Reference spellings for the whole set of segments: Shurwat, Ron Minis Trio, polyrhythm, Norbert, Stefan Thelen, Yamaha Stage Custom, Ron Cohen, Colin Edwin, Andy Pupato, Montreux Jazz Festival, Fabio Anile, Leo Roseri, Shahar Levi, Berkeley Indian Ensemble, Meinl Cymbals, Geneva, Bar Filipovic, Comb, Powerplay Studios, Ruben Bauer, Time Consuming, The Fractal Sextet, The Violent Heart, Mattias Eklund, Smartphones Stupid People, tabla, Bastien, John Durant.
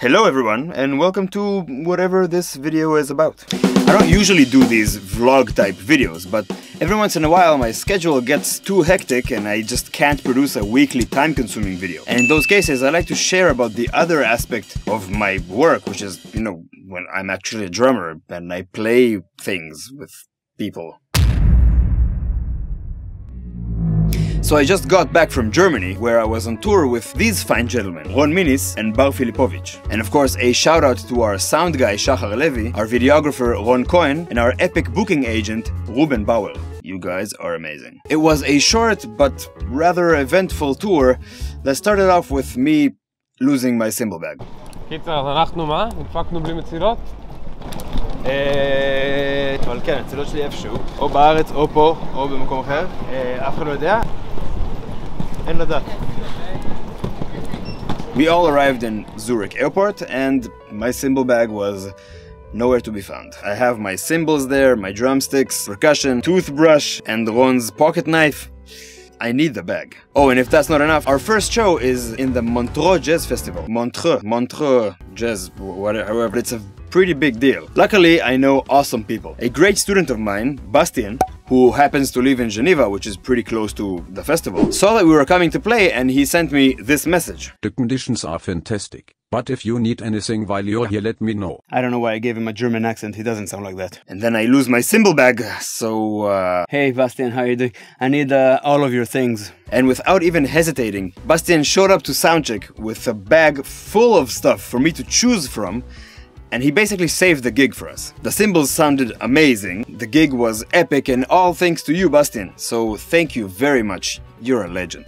Hello everyone, and welcome to whatever this video is about. I don't usually do these vlog type videos, but every once in a while my schedule gets too hectic and I just can't produce a weekly time-consuming video. And in those cases I like to share about the other aspect of my work, which is, you know, when I'm actually a drummer and I play things with people. So I just got back from Germany, where I was on tour with these fine gentlemen, Ron Minis and Bar Filipovic. And of course, a shout out to our sound guy Shahar Levi, our videographer Ron Cohen, and our epic booking agent Ruben Bauer. You guys are amazing. It was a short but rather eventful tour that started off with me losing my cymbal bag. אבל כן, הצילות שלי איפשהו, או בארץ, או פה, או במקום אחר, אף אחד לא יודע. We all arrived in Zurich airport and my cymbal bag was nowhere to be found. I have my cymbals there, my drumsticks, percussion, toothbrush and Ron's pocket knife. I need the bag. Oh, and if that's not enough, our first show is in the Montreux Jazz Festival. Montreux Jazz, whatever, it's a pretty big deal. Luckily, I know awesome people. A great student of mine, Bastien, who happens to live in Geneva, which is pretty close to the festival, saw that we were coming to play and he sent me this message. The conditions are fantastic, but if you need anything while you're here, let me know. I don't know why I gave him a German accent, he doesn't sound like that. And then I lose my cymbal bag, so Hey Bastien, how are you doing? I need all of your things. And without even hesitating, Bastien showed up to soundcheck with a bag full of stuff for me to choose from, and he basically saved the gig for us. The cymbals sounded amazing, the gig was epic, and all thanks to you, Bastien. So thank you very much, you're a legend.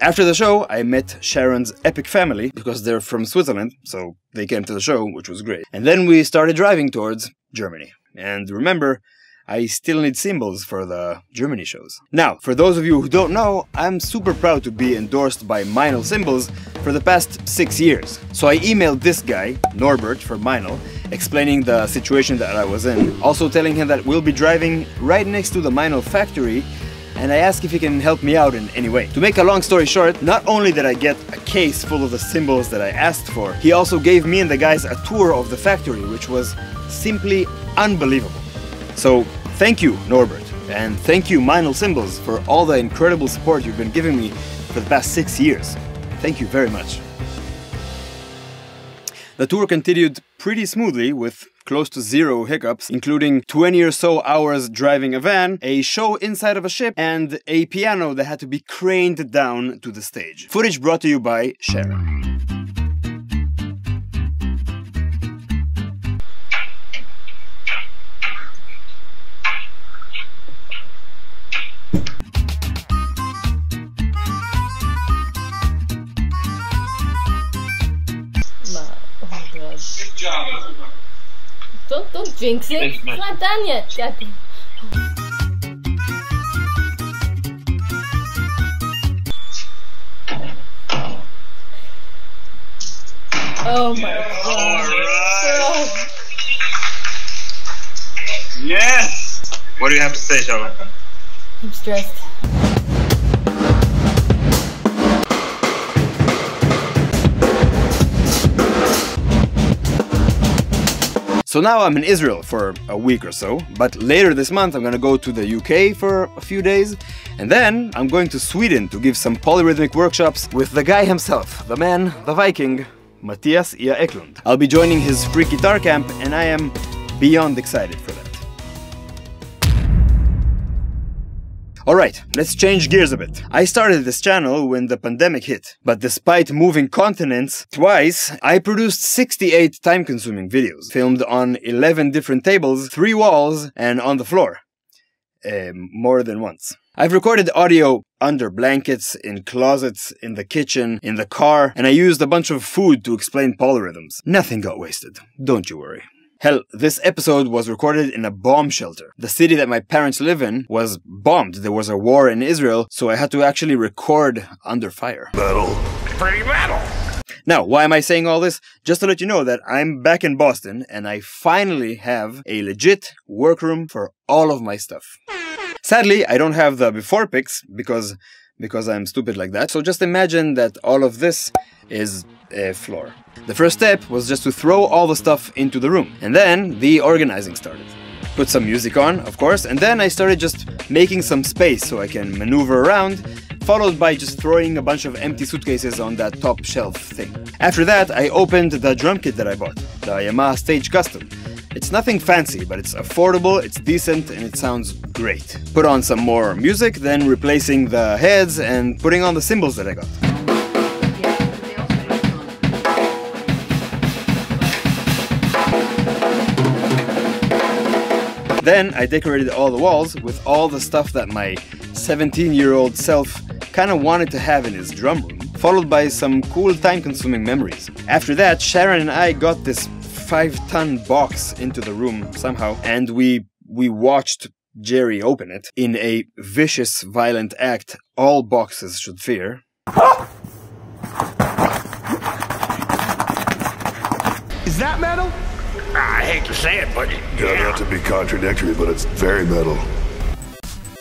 After the show, I met Sharon's epic family, because they're from Switzerland, so they came to the show, which was great. And then we started driving towards Germany. And remember, I still need cymbals for the Germany shows. Now, for those of you who don't know, I'm super proud to be endorsed by Meinl Cymbals for the past 6 years. So I emailed this guy, Norbert from Meinl, explaining the situation that I was in. Also telling him that we'll be driving right next to the Meinl factory, and I asked if he can help me out in any way. To make a long story short, not only did I get a case full of the cymbals that I asked for, he also gave me and the guys a tour of the factory, which was simply unbelievable. So, thank you, Norbert, and thank you, Meinl Cymbals, for all the incredible support you've been giving me for the past 6 years. Thank you very much. The tour continued pretty smoothly with close to zero hiccups, including 20 or so hours driving a van, a show inside of a ship, and a piano that had to be craned down to the stage. Footage brought to you by Sharon. Don't jinx it. It's not done yet. Goddamn. Oh my God! All right. Oh. Yes. What do you have to say, Shahar? I'm stressed. So now I'm in Israel for a week or so, but later this month I'm gonna go to the UK for a few days, and then I'm going to Sweden to give some polyrhythmic workshops with the guy himself, the man, the Viking, Mattias Eklund. I'll be joining his free guitar camp, and I am beyond excited for that. Alright, let's change gears a bit. I started this channel when the pandemic hit, but despite moving continents twice, I produced 68 time-consuming videos, filmed on 11 different tables, 3 walls, and on the floor. More than once. I've recorded audio under blankets, in closets, in the kitchen, in the car, and I used a bunch of food to explain polyrhythms. Nothing got wasted, don't you worry. Hell, this episode was recorded in a bomb shelter. The city that my parents live in was bombed. There was a war in Israel, so I had to actually record under fire. Metal. Pretty metal! Now, why am I saying all this? Just to let you know that I'm back in Boston, and I finally have a legit workroom for all of my stuff. Sadly, I don't have the before pics, because I'm stupid like that. So just imagine that all of this is floor. The first step was just to throw all the stuff into the room, and then the organizing started. Put some music on, of course, and then I started just making some space so I can maneuver around, followed by just throwing a bunch of empty suitcases on that top shelf thing. After that, I opened the drum kit that I bought, the Yamaha Stage Custom. It's nothing fancy, but it's affordable, it's decent, and it sounds great. Put on some more music, then replacing the heads and putting on the cymbals that I got. Then I decorated all the walls with all the stuff that my 17-year-old self kinda wanted to have in his drum room, followed by some cool time-consuming memories. After that, Sharon and I got this 5-ton box into the room somehow, and we watched Jerry open it in a vicious, violent act all boxes should fear. Is that metal? I hate to say it, but yeah, not to be contradictory, but it's very metal.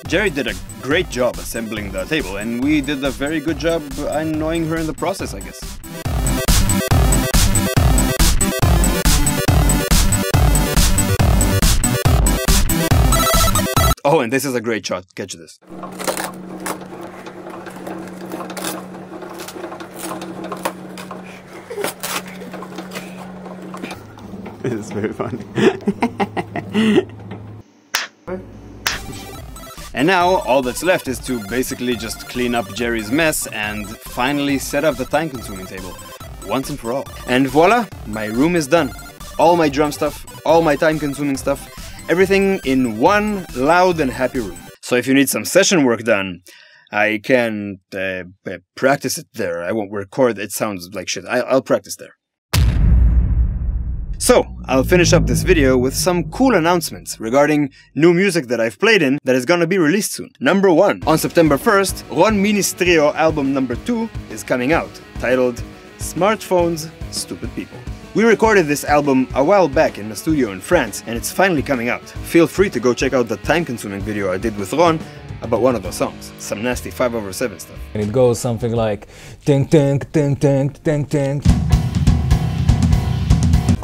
Jerry did a great job assembling the table, and we did a very good job annoying her in the process, I guess. Oh, and this is a great shot. Catch this. This is very funny. And now, all that's left is to basically just clean up Jerry's mess and finally set up the time-consuming table, once and for all. And voila, my room is done. All my drum stuff, all my time-consuming stuff, everything in one loud and happy room. So if you need some session work done, I can practice it there. I won't record, it sounds like shit. I'll practice there. So, I'll finish up this video with some cool announcements regarding new music that I've played in that is gonna be released soon. Number 1. On September 1st, Ron Minis Trio album number 2 is coming out, titled Smartphones Stupid People. We recorded this album a while back in a studio in France, and it's finally coming out. Feel free to go check out the time-consuming video I did with Ron about one of those songs. Some nasty 5/7 stuff. And it goes something like... Tink, tink, tink, tink, tink, tink.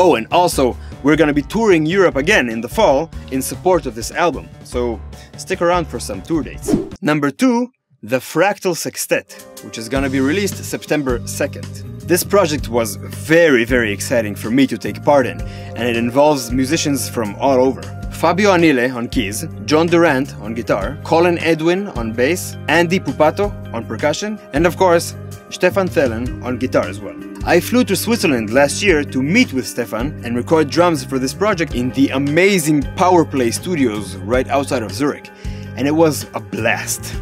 Oh, and also, we're gonna be touring Europe again in the fall in support of this album, so stick around for some tour dates. Number 2, The Fractal Sextet, which is gonna be released September 2nd. This project was very, very exciting for me to take part in, and it involves musicians from all over. Fabio Anile on keys, John Durant on guitar, Colin Edwin on bass, Andy Pupato on percussion, and of course, Stefan Thelen on guitar as well. I flew to Switzerland last year to meet with Stefan and record drums for this project in the amazing Powerplay Studios right outside of Zurich, and it was a blast.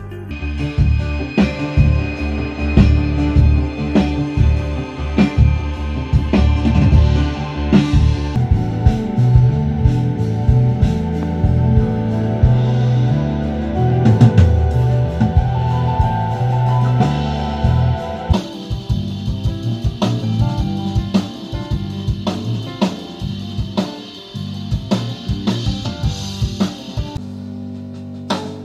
This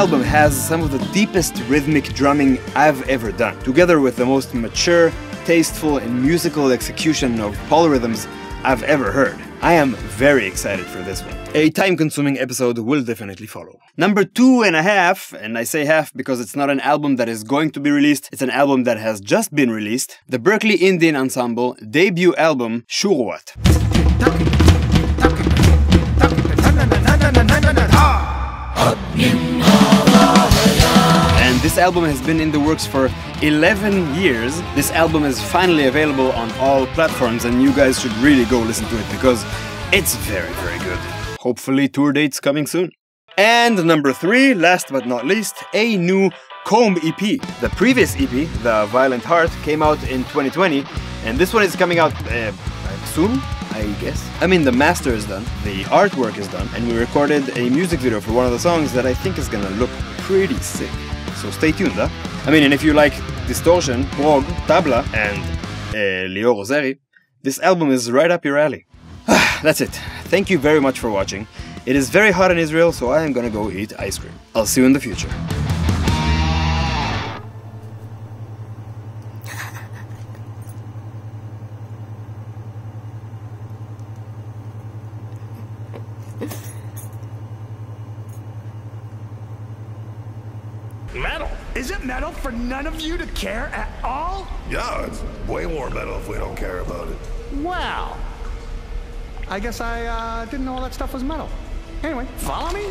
album has some of the deepest rhythmic drumming I've ever done, together with the most mature, tasteful, and musical execution of polyrhythms I've ever heard. I am very excited for this one. A time-consuming episode will definitely follow. Number 2.5, and I say half because it's not an album that is going to be released, it's an album that has just been released, the Berkeley Indian Ensemble debut album, Shurwat. And this album has been in the works for 11 years. This album is finally available on all platforms, and you guys should really go listen to it because it's very, very good. Hopefully tour dates coming soon. And number 3, last but not least, a new Comb EP. The previous EP, The Violent Heart, came out in 2020, and this one is coming out soon, I guess. I mean, the master is done, the artwork is done, and we recorded a music video for one of the songs that I think is gonna look pretty sick. so stay tuned, huh? I mean, and if you like distortion, prog, tabla, and Leo Roseri, this album is right up your alley. That's it. Thank you very much for watching. It is very hot in Israel, so I am gonna go eat ice cream. I'll see you in the future. Metal? Is it metal for none of you to care at all? Yeah, it's way more metal if we don't care about it. Wow. I guess I didn't know all that stuff was metal. Anyway, follow me.